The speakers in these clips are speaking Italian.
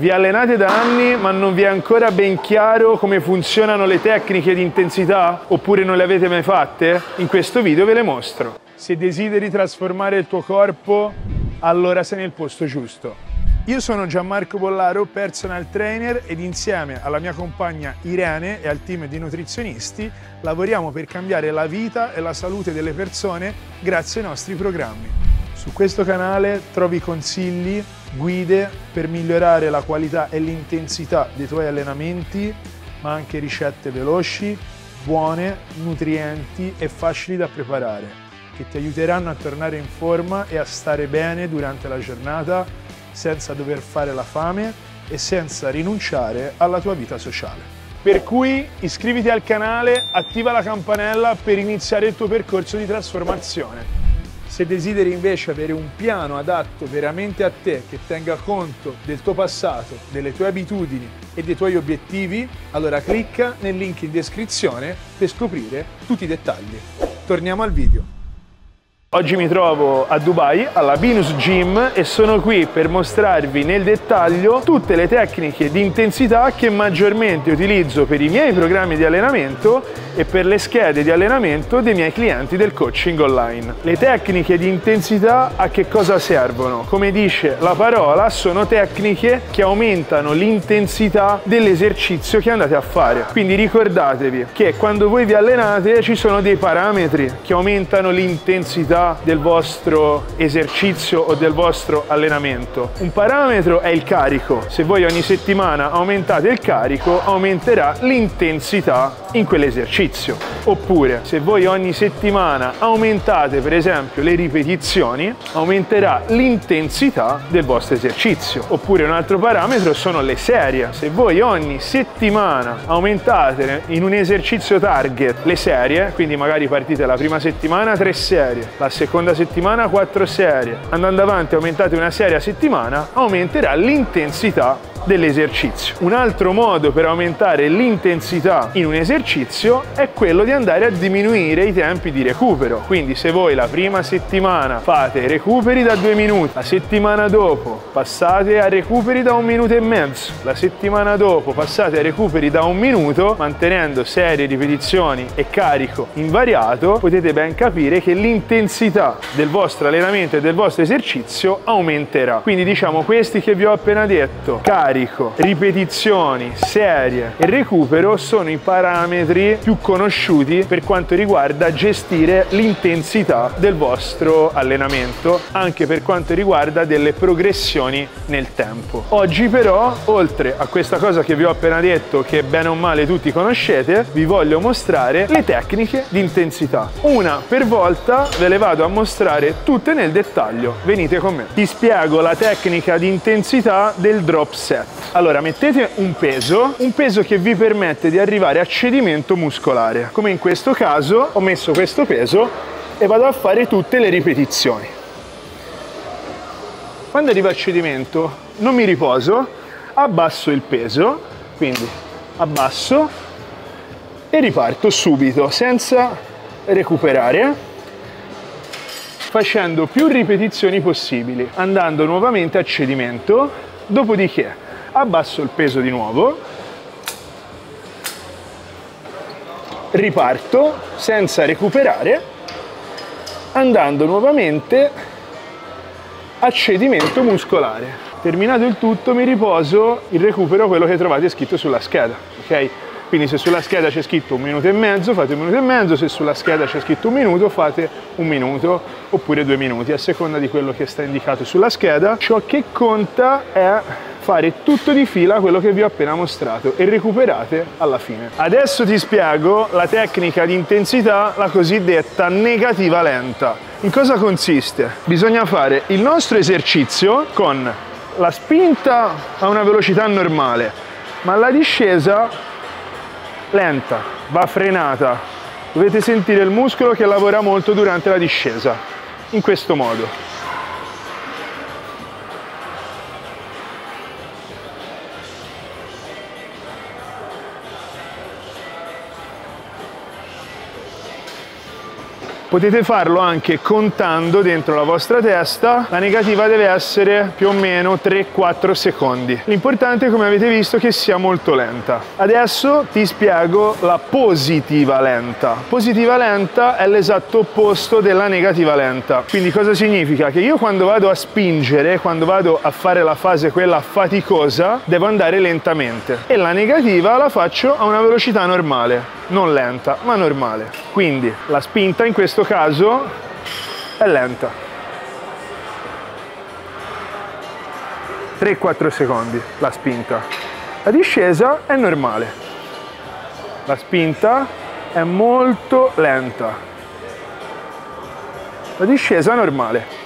Vi allenate da anni ma non vi è ancora ben chiaro come funzionano le tecniche di intensità? Oppure non le avete mai fatte? In questo video ve le mostro. Se desideri trasformare il tuo corpo, allora sei nel posto giusto. Io sono Gianmarco Bollaro, personal trainer, ed insieme alla mia compagna Irene e al team di nutrizionisti lavoriamo per cambiare la vita e la salute delle persone grazie ai nostri programmi. Su questo canale trovi consigli, guide per migliorare la qualità e l'intensità dei tuoi allenamenti, ma anche ricette veloci, buone, nutrienti e facili da preparare, che ti aiuteranno a tornare in forma e a stare bene durante la giornata, senza dover fare la fame e senza rinunciare alla tua vita sociale. Per cui iscriviti al canale, attiva la campanella per iniziare il tuo percorso di trasformazione. Se desideri invece avere un piano adatto veramente a te, che tenga conto del tuo passato, delle tue abitudini e dei tuoi obiettivi, allora clicca nel link in descrizione per scoprire tutti i dettagli. Torniamo al video. Oggi mi trovo a Dubai, alla Venus Gym, e sono qui per mostrarvi nel dettaglio tutte le tecniche di intensità che maggiormente utilizzo per i miei programmi di allenamento e per le schede di allenamento dei miei clienti del coaching online. Le tecniche di intensità a che cosa servono? Come dice la parola, sono tecniche che aumentano l'intensità dell'esercizio che andate a fare. Quindi ricordatevi che quando voi vi allenate ci sono dei parametri che aumentano l'intensità del vostro esercizio o del vostro allenamento. Un parametro è il carico. Se voi ogni settimana aumentate il carico, aumenterà l'intensità in quell'esercizio. Oppure se voi ogni settimana aumentate per esempio le ripetizioni, aumenterà l'intensità del vostro esercizio. Oppure un altro parametro sono le serie. Se voi ogni settimana aumentate in un esercizio target le serie, quindi magari partite la prima settimana 3 serie, la seconda settimana 4 serie, andando avanti aumentate una serie a settimana, aumenterà l'intensità dell'esercizio. Un altro modo per aumentare l'intensità in un esercizio è quello di andare a diminuire i tempi di recupero. Quindi se voi la prima settimana fate recuperi da 2 minuti, la settimana dopo passate a recuperi da 1 minuto e mezzo, la settimana dopo passate a recuperi da 1 minuto, mantenendo serie, ripetizioni e carico invariato, potete ben capire che l'intensità del vostro allenamento e del vostro esercizio aumenterà. Quindi diciamo questi che vi ho appena detto, carico, ripetizioni, serie e recupero, sono i parametri più conosciuti per quanto riguarda gestire l'intensità del vostro allenamento, anche per quanto riguarda delle progressioni nel tempo. Oggi però, oltre a questa cosa che vi ho appena detto, che bene o male tutti conoscete, vi voglio mostrare le tecniche di intensità. Una per volta ve le vado a mostrare tutte nel dettaglio. Venite con me. Ti spiego la tecnica di intensità del drop set. Allora, mettete un peso che vi permette di arrivare a cedimento muscolare. Come in questo caso, ho messo questo peso e vado a fare tutte le ripetizioni. Quando arrivo a cedimento non mi riposo, abbasso il peso, quindi abbasso e riparto subito senza recuperare, facendo più ripetizioni possibili, andando nuovamente a cedimento. Dopodiché abbasso il peso di nuovo, riparto senza recuperare, andando nuovamente a cedimento muscolare. Terminato il tutto mi riposo, il recupero, quello che trovate scritto sulla scheda, ok? Quindi se sulla scheda c'è scritto 1 minuto e mezzo, fate 1 minuto e mezzo, se sulla scheda c'è scritto 1 minuto, fate 1 minuto oppure 2 minuti, a seconda di quello che sta indicato sulla scheda. Ciò che conta è fare tutto di fila quello che vi ho appena mostrato e recuperate alla fine. Adesso ti spiego la tecnica di intensità, la cosiddetta negativa lenta. In cosa consiste? Bisogna fare il nostro esercizio con la spinta a una velocità normale, ma la discesa lenta, va frenata. Dovete sentire il muscolo che lavora molto durante la discesa, in questo modo. Potete farlo anche contando dentro la vostra testa, la negativa deve essere più o meno 3-4 secondi. L'importante, come avete visto, è che sia molto lenta. Adesso ti spiego la positiva lenta. Positiva lenta è l'esatto opposto della negativa lenta. Quindi cosa significa? Che io quando vado a spingere, quando vado a fare la fase quella faticosa, devo andare lentamente. E la negativa la faccio a una velocità normale. Non lenta, ma normale. Quindi la spinta in questo caso è lenta. 3-4 secondi la spinta. La discesa è normale. La spinta è molto lenta. La discesa è normale.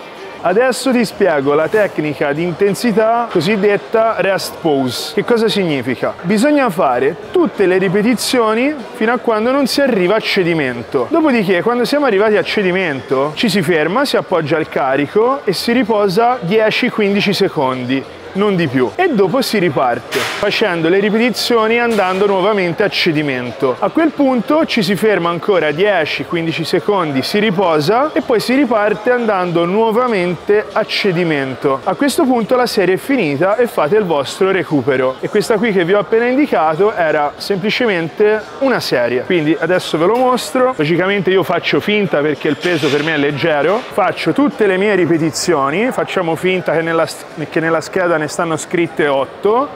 Adesso ti spiego la tecnica di intensità cosiddetta rest pose. Che cosa significa? Bisogna fare tutte le ripetizioni fino a quando non si arriva a cedimento. Dopodiché, quando siamo arrivati a cedimento, ci si ferma, si appoggia al carico e si riposa 10-15 secondi, non di più. E dopo si riparte, facendo le ripetizioni andando nuovamente a cedimento. A quel punto ci si ferma ancora 10-15 secondi, si riposa e poi si riparte andando nuovamente a cedimento. A questo punto la serie è finita e fate il vostro recupero. E questa qui che vi ho appena indicato era semplicemente una serie. Quindi adesso ve lo mostro. Logicamente io faccio finta perché il peso per me è leggero. Faccio tutte le mie ripetizioni, facciamo finta che nella scheda ne stanno scritte 8,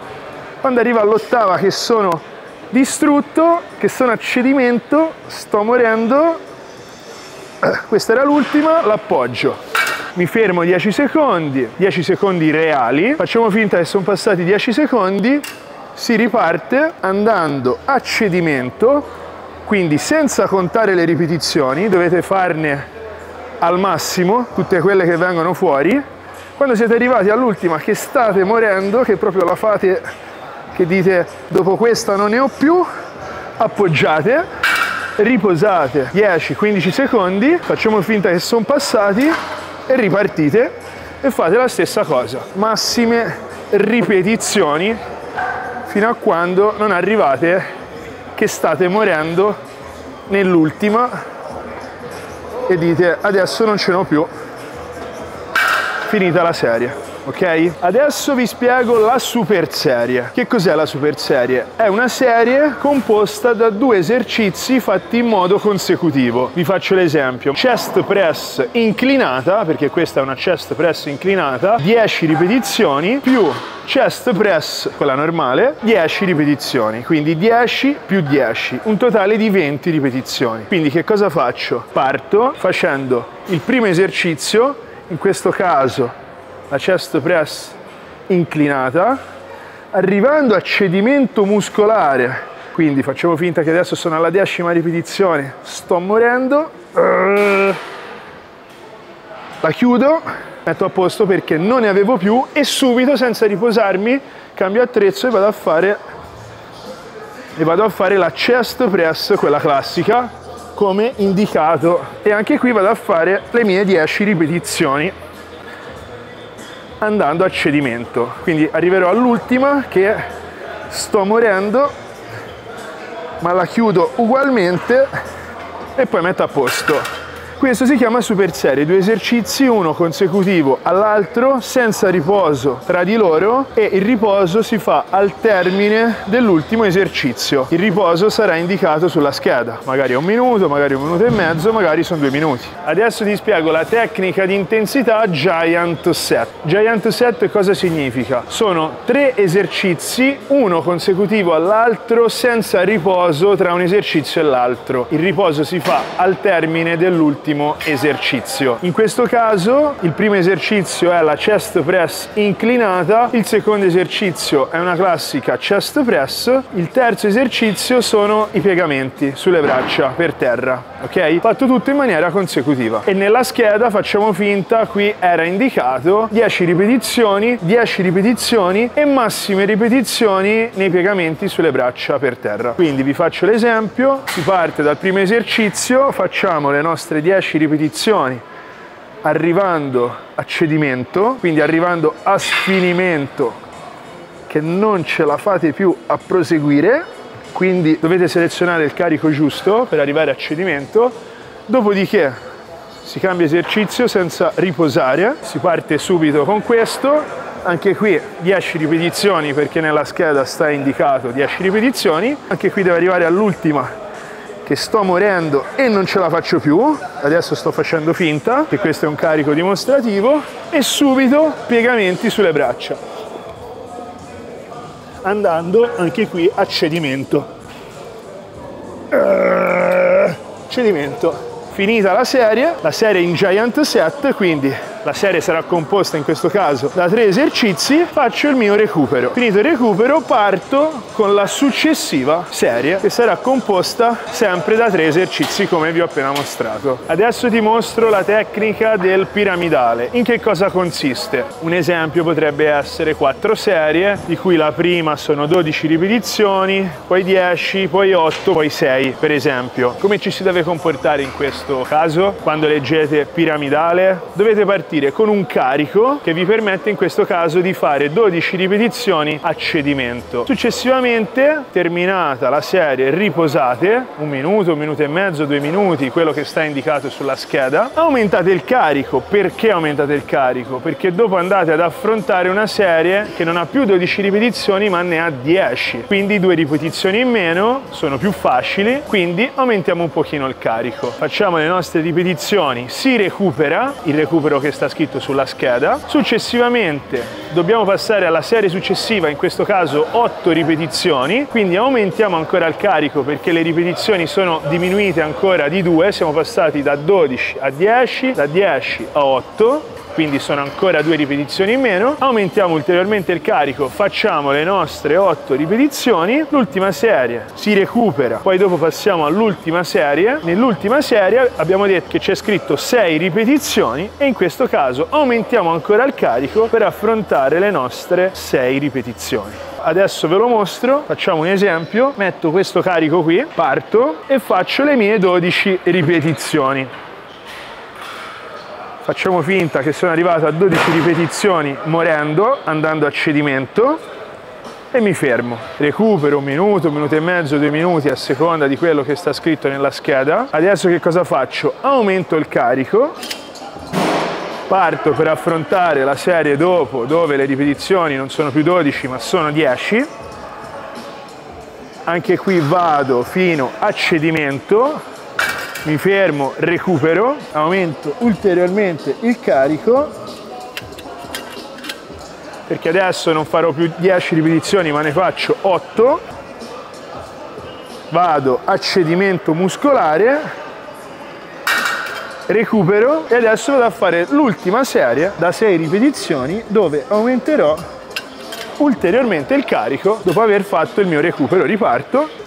quando arriva all'ottava che sono distrutto, che sono a cedimento, sto morendo, questa era l'ultima, l'appoggio, mi fermo 10 secondi reali, facciamo finta che sono passati 10 secondi, si riparte andando a cedimento, quindi senza contare le ripetizioni, dovete farne al massimo tutte quelle che vengono fuori. Quando siete arrivati all'ultima che state morendo, che proprio la fate, che dite dopo questa non ne ho più, appoggiate, riposate 10-15 secondi, facciamo finta che sono passati e ripartite e fate la stessa cosa. Massime ripetizioni fino a quando non arrivate che state morendo nell'ultima e dite adesso non ce n'ho più. Finita la serie, ok? Adesso vi spiego la super serie. Che cos'è la super serie? È una serie composta da 2 esercizi fatti in modo consecutivo. Vi faccio l'esempio: chest press inclinata, perché questa è una chest press inclinata, 10 ripetizioni più chest press, quella normale, 10 ripetizioni, quindi 10 più 10, un totale di 20 ripetizioni. Quindi che cosa faccio? Parto facendo il primo esercizio, in questo caso la chest press inclinata, arrivando a cedimento muscolare, quindi facciamo finta che adesso sono alla 10ª ripetizione, sto morendo, la chiudo, metto a posto perché non ne avevo più e subito, senza riposarmi, cambio attrezzo e vado a fare la chest press, quella classica, come indicato, e anche qui vado a fare le mie 10 ripetizioni andando a cedimento, quindi arriverò all'ultima che sto morendo, ma la chiudo ugualmente e poi metto a posto. Questo si chiama super serie, 2 esercizi, uno consecutivo all'altro, senza riposo tra di loro, e il riposo si fa al termine dell'ultimo esercizio. Il riposo sarà indicato sulla scheda, magari è 1 minuto, magari 1 minuto e mezzo, magari sono 2 minuti. Adesso ti spiego la tecnica di intensità giant set. Giant set cosa significa? Sono 3 esercizi, uno consecutivo all'altro, senza riposo tra un esercizio e l'altro. Il riposo si fa al termine dell'ultimo esercizio. In questo caso il primo esercizio è la chest press inclinata, il secondo esercizio è una classica chest press, il terzo esercizio sono i piegamenti sulle braccia per terra, ok? Fatto tutto in maniera consecutiva. E nella scheda facciamo finta, qui era indicato 10 ripetizioni e massime ripetizioni nei piegamenti sulle braccia per terra. Quindi vi faccio l'esempio, si parte dal primo esercizio, facciamo le nostre 10 ripetizioni arrivando a cedimento, quindi arrivando a sfinimento, che non ce la fate più a proseguire, quindi dovete selezionare il carico giusto per arrivare a cedimento. Dopodiché si cambia esercizio senza riposare, si parte subito con questo, anche qui 10 ripetizioni perché nella scheda sta indicato 10 ripetizioni, anche qui devo arrivare all'ultima che sto morendo e non ce la faccio più, adesso sto facendo finta, che questo è un carico dimostrativo, e subito piegamenti sulle braccia, andando anche qui a cedimento. Cedimento. Finita la serie in Giant Set, quindi la serie sarà composta in questo caso da 3 esercizi, faccio il mio recupero. Finito il recupero parto con la successiva serie che sarà composta sempre da 3 esercizi come vi ho appena mostrato. Adesso ti mostro la tecnica del piramidale. In che cosa consiste? Un esempio potrebbe essere 4 serie, di cui la prima sono 12 ripetizioni, poi 10, poi 8, poi 6 per esempio. Come ci si deve comportare in questo caso? Quando leggete piramidale dovete partire con un carico che vi permette in questo caso di fare 12 ripetizioni a cedimento. Successivamente, terminata la serie, riposate un minuto e mezzo, 2 minuti, quello che sta indicato sulla scheda, aumentate il carico. Perché aumentate il carico? Perché dopo andate ad affrontare una serie che non ha più 12 ripetizioni ma ne ha 10, quindi 2 ripetizioni in meno sono più facili, quindi aumentiamo un pochino il carico. Facciamo le nostre ripetizioni, si recupera, il recupero che sta scritto sulla scheda. Successivamente dobbiamo passare alla serie successiva, in questo caso 8 ripetizioni, quindi aumentiamo ancora il carico perché le ripetizioni sono diminuite ancora di 2, siamo passati da 12 a 10, da 10 a 8, quindi sono ancora 2 ripetizioni in meno, aumentiamo ulteriormente il carico, facciamo le nostre 8 ripetizioni, l'ultima serie si recupera, poi dopo passiamo all'ultima serie, nell'ultima serie abbiamo detto che c'è scritto 6 ripetizioni e in questo caso aumentiamo ancora il carico per affrontare le nostre 6 ripetizioni. Adesso ve lo mostro, facciamo un esempio, metto questo carico qui, parto e faccio le mie 12 ripetizioni. Facciamo finta che sono arrivato a 12 ripetizioni morendo, andando a cedimento, e mi fermo. Recupero un minuto e mezzo, 2 minuti a seconda di quello che sta scritto nella scheda. Adesso che cosa faccio? Aumento il carico, parto per affrontare la serie dopo, dove le ripetizioni non sono più 12 ma sono 10. Anche qui vado fino a cedimento. Mi fermo, recupero, aumento ulteriormente il carico perché adesso non farò più 10 ripetizioni ma ne faccio 8, vado a cedimento muscolare, recupero e adesso vado a fare l'ultima serie da 6 ripetizioni dove aumenterò ulteriormente il carico. Dopo aver fatto il mio recupero riparto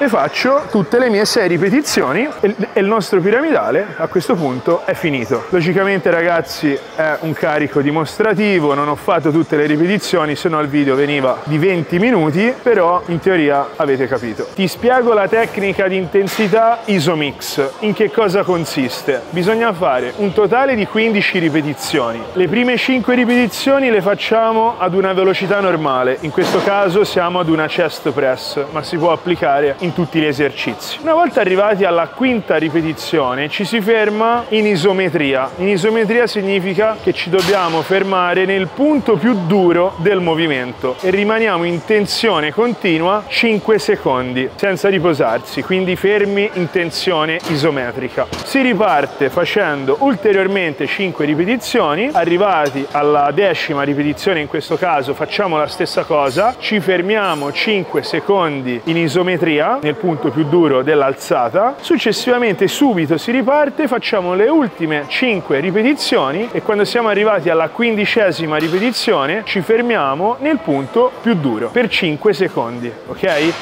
e faccio tutte le mie 6 ripetizioni e il nostro piramidale a questo punto è finito. Logicamente ragazzi è un carico dimostrativo, non ho fatto tutte le ripetizioni, se no il video veniva di 20 minuti, però in teoria avete capito. Ti spiego la tecnica di intensità isomix. In che cosa consiste? Bisogna fare un totale di 15 ripetizioni. Le prime 5 ripetizioni le facciamo ad una velocità normale, in questo caso siamo ad una chest press, ma si può applicare in tutti gli esercizi. Una volta arrivati alla quinta ripetizione ci si ferma in isometria. In isometria significa che ci dobbiamo fermare nel punto più duro del movimento e rimaniamo in tensione continua 5 secondi senza riposarsi, quindi fermi in tensione isometrica. Si riparte facendo ulteriormente 5 ripetizioni, arrivati alla 10ª ripetizione in questo caso facciamo la stessa cosa, ci fermiamo 5 secondi in isometria nel punto più duro dell'alzata, successivamente subito si riparte, facciamo le ultime 5 ripetizioni e quando siamo arrivati alla 15ª ripetizione ci fermiamo nel punto più duro per 5 secondi, ok?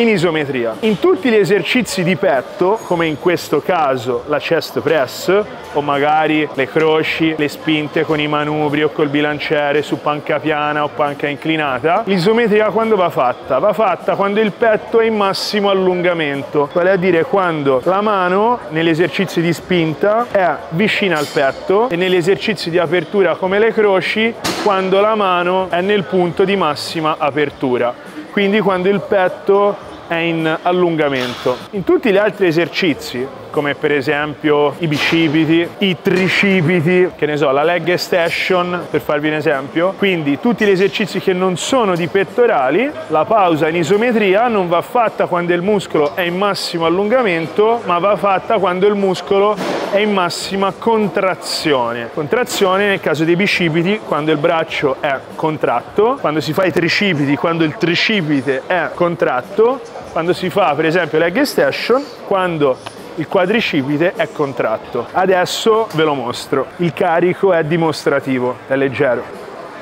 In isometria. In tutti gli esercizi di petto, come in questo caso la chest press o magari le croci, le spinte con i manubri o col bilanciere su panca piana o panca inclinata, l'isometria quando va fatta? Va fatta quando il petto è in massimo allungamento, vale a dire quando la mano negli esercizi di spinta è vicina al petto e negli esercizi di apertura come le croci quando la mano è nel punto di massima apertura, quindi quando il petto è in allungamento. In tutti gli altri esercizi come per esempio i bicipiti, i tricipiti, che ne so, la leg extension, per farvi un esempio. Quindi tutti gli esercizi che non sono di pettorali, la pausa in isometria non va fatta quando il muscolo è in massimo allungamento, ma va fatta quando il muscolo è in massima contrazione. Contrazione nel caso dei bicipiti, quando il braccio è contratto, quando si fa i tricipiti, quando il tricipite è contratto, quando si fa per esempio leg extension, quando il quadricipite è contratto. Adesso ve lo mostro. Il carico è dimostrativo, è leggero.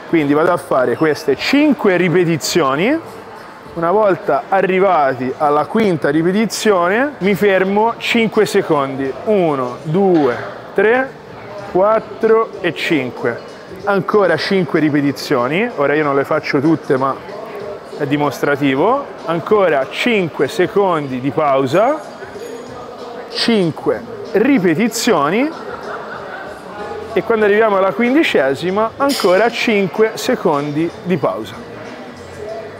Quindi vado a fare queste 5 ripetizioni. Una volta arrivati alla quinta ripetizione, mi fermo 5 secondi. 1, 2, 3, 4 e 5. Ancora 5 ripetizioni. Ora io non le faccio tutte, ma è dimostrativo. Ancora 5 secondi di pausa. 5 ripetizioni e quando arriviamo alla 15ª ancora 5 secondi di pausa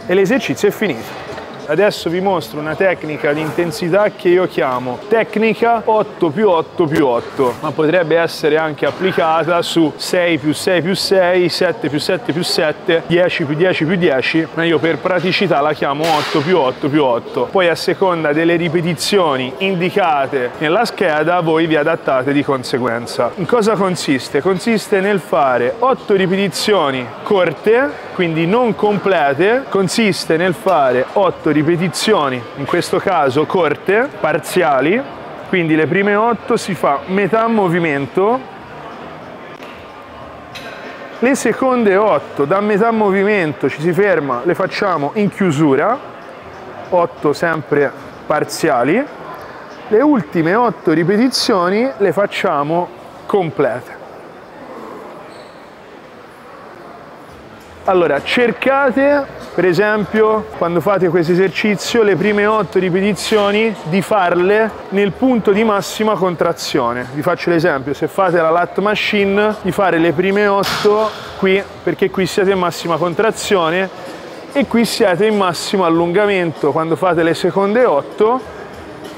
e l'esercizio è finito. Adesso vi mostro una tecnica di intensità che io chiamo tecnica 8 più 8 più 8, ma potrebbe essere anche applicata su 6 più 6 più 6, 7 più 7 più 7, 10 più 10 più 10, ma io per praticità la chiamo 8 più 8 più 8. Poi a seconda delle ripetizioni indicate nella scheda voi vi adattate di conseguenza. In cosa consiste? Consiste nel fare 8 ripetizioni corte, quindi non complete, consiste nel fare 8 ripetizioni, in questo caso corte, parziali, quindi le prime 8 si fa metà movimento, le seconde 8 da metà movimento ci si ferma, le facciamo in chiusura, 8 sempre parziali, le ultime 8 ripetizioni le facciamo complete. Allora, cercate, per esempio, quando fate questo esercizio, le prime 8 ripetizioni di farle nel punto di massima contrazione. Vi faccio l'esempio, se fate la lat machine, di fare le prime 8 qui, perché qui siete in massima contrazione e qui siete in massimo allungamento quando fate le seconde 8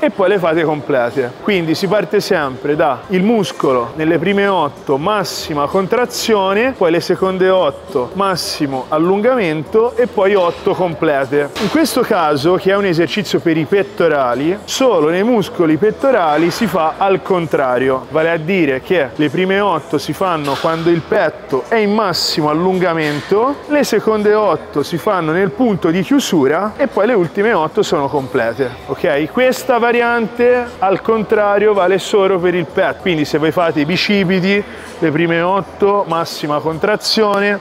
e poi le fate complete. Quindi si parte sempre da il muscolo nelle prime 8 massima contrazione, poi le seconde 8 massimo allungamento e poi 8 complete. In questo caso, che è un esercizio per i pettorali, solo nei muscoli pettorali si fa al contrario, vale a dire che le prime 8 si fanno quando il petto è in massimo allungamento, le seconde 8 si fanno nel punto di chiusura e poi le ultime 8 sono complete, ok? Questa variante al contrario vale solo per il petto, quindi se voi fate i bicipiti, le prime 8 massima contrazione,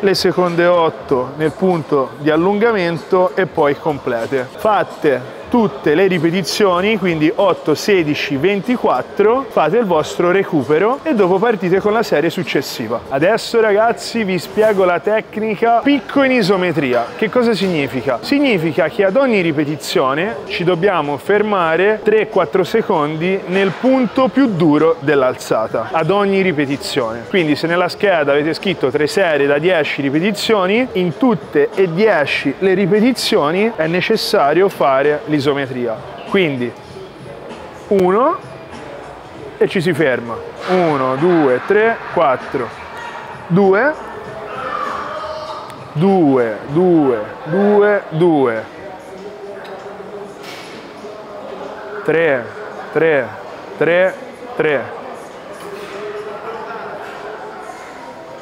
le seconde 8 nel punto di allungamento e poi complete. Fatte tutte le ripetizioni, quindi 8, 16, 24, fate il vostro recupero e dopo partite con la serie successiva. Adesso ragazzi vi spiego la tecnica picco in isometria. Che cosa significa? Significa che ad ogni ripetizione ci dobbiamo fermare 3-4 secondi nel punto più duro dell'alzata, ad ogni ripetizione. Quindi se nella scheda avete scritto 3 serie da 10 ripetizioni, in tutte e 10 le ripetizioni è necessario fare l'isometria. Quindi 1 e ci si ferma, 1, 2, 3, 4, 2, 2, 2, 2, 2, 3, 3, 3, 3,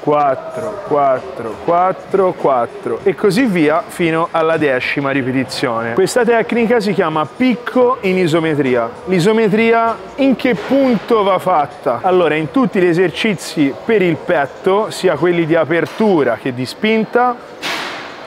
4, 4, 4, 4 e così via fino alla 10ª ripetizione. Questa tecnica si chiama picco in isometria. L'isometria in che punto va fatta? Allora, in tutti gli esercizi per il petto, sia quelli di apertura che di spinta,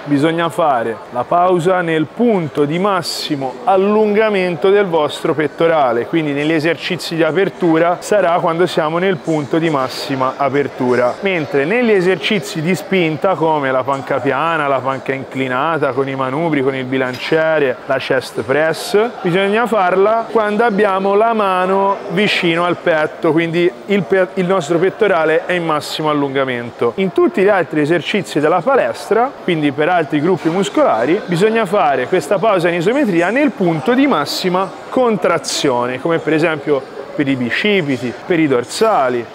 bisogna fare la pausa nel punto di massimo allungamento del vostro pettorale, quindi negli esercizi di apertura sarà quando siamo nel punto di massima apertura, mentre negli esercizi di spinta come la panca piana, la panca inclinata, con i manubri, con il bilanciere, la chest press, bisogna farla quando abbiamo la mano vicino al petto, quindi il nostro pettorale è in massimo allungamento. In tutti gli altri esercizi della palestra, quindi per per altri gruppi muscolari, bisogna fare questa pausa in isometria nel punto di massima contrazione, come per esempio per i bicipiti, per i dorsali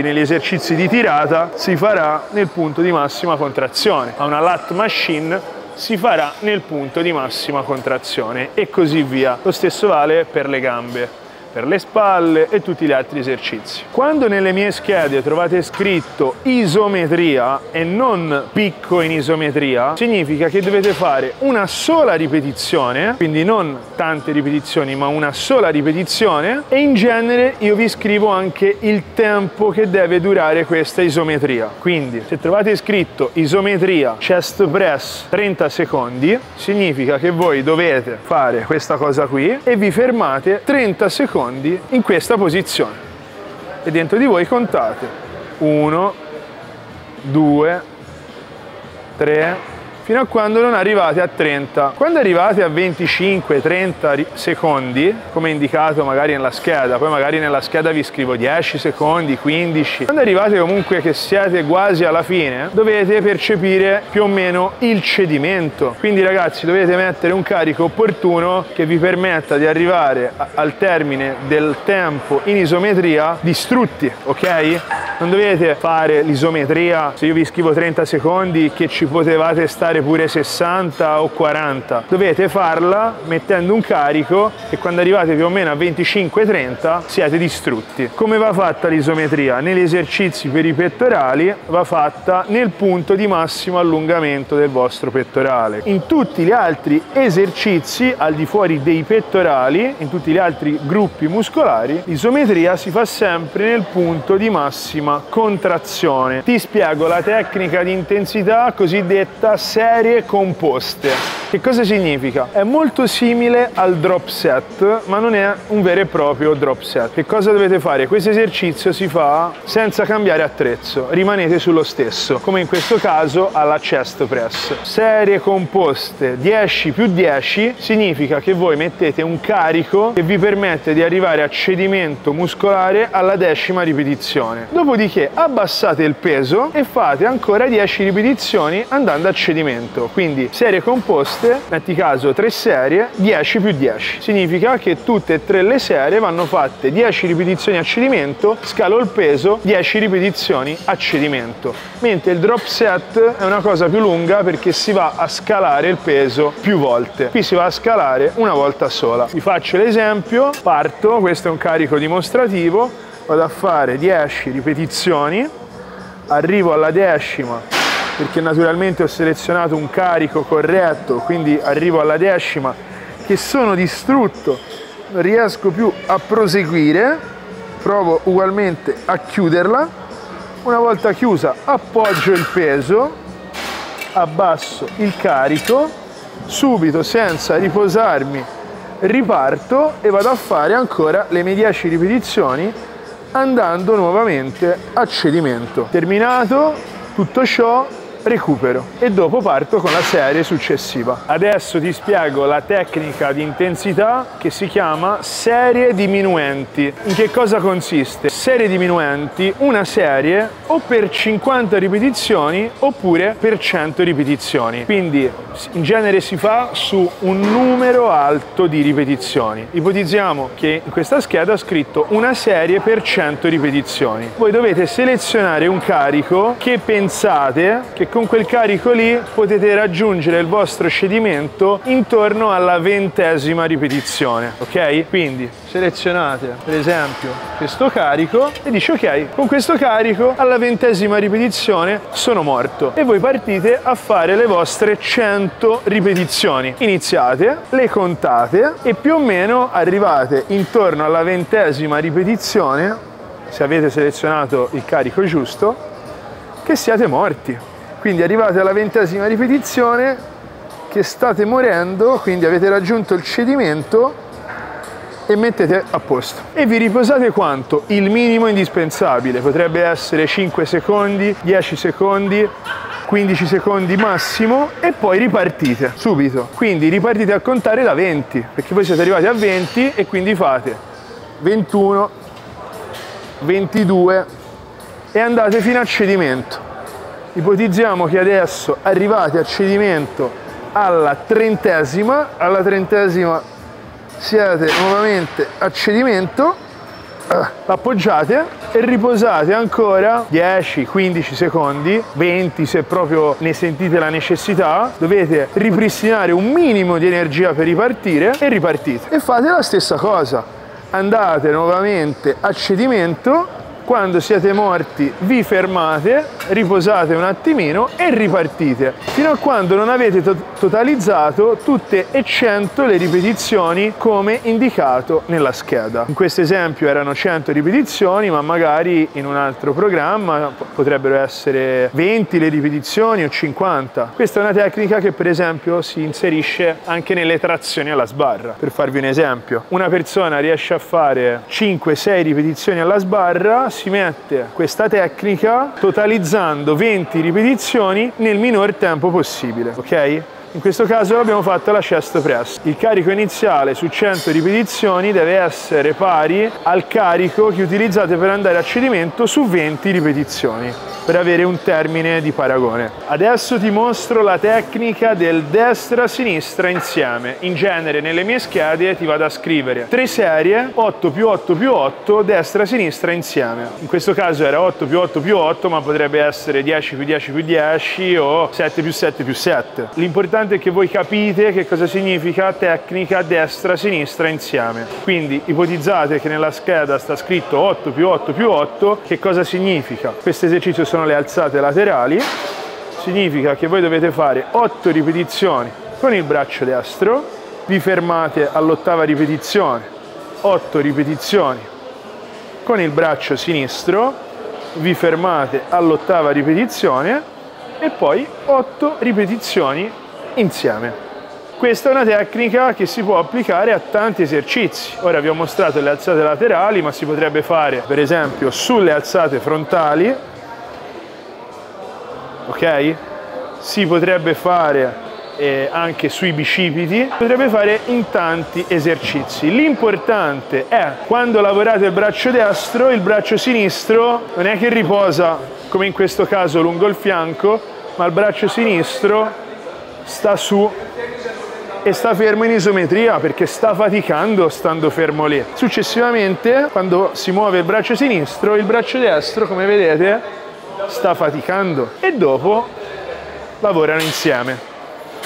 negli esercizi di tirata si farà nel punto di massima contrazione, a una lat machine si farà nel punto di massima contrazione e così via. Lo stesso vale per le gambe, per le spalle e tutti gli altri esercizi. Quando nelle mie schede trovate scritto isometria e non picco in isometria, significa che dovete fare una sola ripetizione, quindi non tante ripetizioni ma una sola ripetizione, e in genere io vi scrivo anche il tempo che deve durare questa isometria. Quindi se trovate scritto isometria chest press 30 secondi, significa che voi dovete fare questa cosa qui e vi fermate 30 secondi in questa posizione e dentro di voi contate 1, 2, 3 fino a quando non arrivate a 30. Quando arrivate a 25-30 secondi, come indicato magari nella scheda, poi magari nella scheda vi scrivo 10 secondi, 15, quando arrivate comunque che siete quasi alla fine, dovete percepire più o meno il cedimento. Quindi ragazzi, dovete mettere un carico opportuno che vi permetta di arrivare al termine del tempo in isometria distrutti, ok? Non dovete fare l'isometria, se io vi scrivo 30 secondi, che ci potevate stare pure 60 o 40. Dovete farla mettendo un carico e quando arrivate più o meno a 25-30 siete distrutti. Come va fatta l'isometria? Negli esercizi per i pettorali va fatta nel punto di massimo allungamento del vostro pettorale. In tutti gli altri esercizi al di fuori dei pettorali, in tutti gli altri gruppi muscolari, l'isometria si fa sempre nel punto di massima contrazione. Ti spiego la tecnica di intensità cosiddetta serie composte. Che cosa significa? È molto simile al drop set, ma non è un vero e proprio drop set. Che cosa dovete fare? Questo esercizio si fa senza cambiare attrezzo, rimanete sullo stesso, come in questo caso alla chest press. Serie composte 10 più 10 significa che voi mettete un carico che vi permette di arrivare a cedimento muscolare alla 10ª ripetizione. Dopodiché abbassate il peso e fate ancora 10 ripetizioni andando a cedimento. Quindi serie composte, metti caso 3 serie, 10 più 10. Significa che tutte e 3 le serie vanno fatte 10 ripetizioni a cedimento, scalo il peso, 10 ripetizioni a cedimento. Mentre il drop set è una cosa più lunga perché si va a scalare il peso più volte. Qui si va a scalare una volta sola. Vi faccio l'esempio, parto, questo è un carico dimostrativo, vado a fare 10 ripetizioni, arrivo alla 10ª perché naturalmente ho selezionato un carico corretto, quindi arrivo alla 10ª che sono distrutto, non riesco più a proseguire, provo ugualmente a chiuderla, una volta chiusa appoggio il peso, abbasso il carico, subito senza riposarmi riparto e vado a fare ancora le mie 10 ripetizioni andando nuovamente a cedimento. Terminato tutto ciò, recupero e dopo parto con la serie successiva. Adesso ti spiego la tecnica di intensità che si chiama serie diminuenti. In che cosa consiste? Serie diminuenti, una serie o per 50 ripetizioni oppure per 100 ripetizioni. Quindi in genere si fa su un numero alto di ripetizioni. Ipotizziamo che in questa scheda ho scritto una serie per 100 ripetizioni. Voi dovete selezionare un carico che pensate che con quel carico lì potete raggiungere il vostro cedimento intorno alla 20ª ripetizione, ok? Quindi selezionate per esempio questo carico e dici ok, con questo carico alla 20ª ripetizione sono morto e voi partite a fare le vostre 100 ripetizioni. Iniziate, le contate e più o meno arrivate intorno alla 20ª ripetizione, se avete selezionato il carico giusto, che siate morti. Quindi arrivate alla 20ª ripetizione che state morendo, quindi avete raggiunto il cedimento e mettete a posto. E vi riposate quanto? Il minimo indispensabile, potrebbe essere 5 secondi, 10 secondi, 15 secondi massimo e poi ripartite subito. Quindi ripartite a contare da 20, perché voi siete arrivati a 20 e quindi fate 21, 22 e andate fino a cedimento. ipotizziamo che adesso, arrivati al cedimento alla trentesima siate nuovamente a cedimento, appoggiate e riposate ancora 10-15 secondi, 20 se proprio ne sentite la necessità. Dovete ripristinare un minimo di energia per ripartire e ripartite. E fate la stessa cosa, andate nuovamente a cedimento, quando siete morti vi fermate, riposate un attimino e ripartite fino a quando non avete totalizzato tutte e 100 le ripetizioni come indicato nella scheda. In questo esempio erano 100 ripetizioni, ma magari in un altro programma potrebbero essere 20 le ripetizioni o 50. Questa è una tecnica che per esempio si inserisce anche nelle trazioni alla sbarra. Per farvi un esempio, una persona riesce a fare 5-6 ripetizioni alla sbarra, si mette questa tecnica totalizzando 20 ripetizioni nel minor tempo possibile, ok? In questo caso abbiamo fatto la chest press. Il carico iniziale su 100 ripetizioni deve essere pari al carico che utilizzate per andare a cedimento su 20 ripetizioni, per avere un termine di paragone. Adesso ti mostro la tecnica del destra-sinistra insieme. In genere nelle mie schede ti vado a scrivere 3 serie, 8 più 8 più 8, destra-sinistra insieme. In questo caso era 8 più 8 più 8, ma potrebbe essere 10 più 10 più 10 o 7 più 7 più 7. L'importante è che voi capite che cosa significa tecnica destra-sinistra insieme. Quindi ipotizzate che nella scheda sta scritto 8 più 8 più 8, che cosa significa? Questo esercizio sono le alzate laterali, significa che voi dovete fare 8 ripetizioni con il braccio destro, vi fermate all'ottava ripetizione, 8 ripetizioni con il braccio sinistro, vi fermate all'ottava ripetizione e poi 8 ripetizioni insieme. Questa è una tecnica che si può applicare a tanti esercizi. Ora vi ho mostrato le alzate laterali, ma si potrebbe fare per esempio sulle alzate frontali, ok? Si potrebbe fare anche sui bicipiti, potrebbe fare in tanti esercizi. L'importante è, quando lavorate il braccio destro, il braccio sinistro non è che riposa come in questo caso lungo il fianco, ma il braccio sinistro sta su e sta fermo in isometria, perché sta faticando stando fermo lì. Successivamente, quando si muove il braccio sinistro, il braccio destro, come vedete, sta faticando, e dopo lavorano insieme.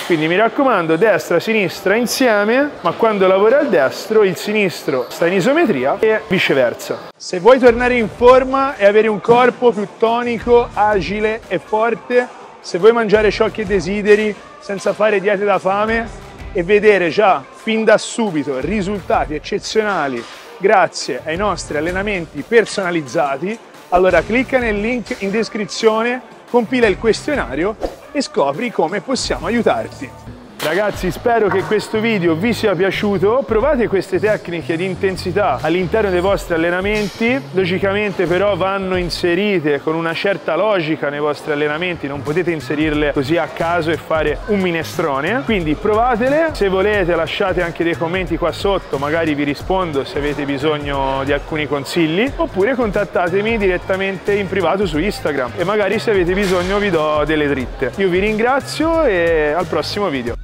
Quindi mi raccomando, destra-sinistra insieme, ma quando lavora il destro, il sinistro sta in isometria e viceversa. Se vuoi tornare in forma e avere un corpo più tonico, agile e forte, se vuoi mangiare ciò che desideri senza fare diete da fame e vedere già fin da subito risultati eccezionali grazie ai nostri allenamenti personalizzati, allora clicca nel link in descrizione, compila il questionario e scopri come possiamo aiutarti. Ragazzi, spero che questo video vi sia piaciuto. Provate queste tecniche di intensità all'interno dei vostri allenamenti. Logicamente però vanno inserite con una certa logica nei vostri allenamenti, non potete inserirle così a caso e fare un minestrone. Quindi provatele, se volete lasciate anche dei commenti qua sotto, magari vi rispondo se avete bisogno di alcuni consigli, oppure contattatemi direttamente in privato su Instagram e magari se avete bisogno vi do delle dritte. Io vi ringrazio e al prossimo video.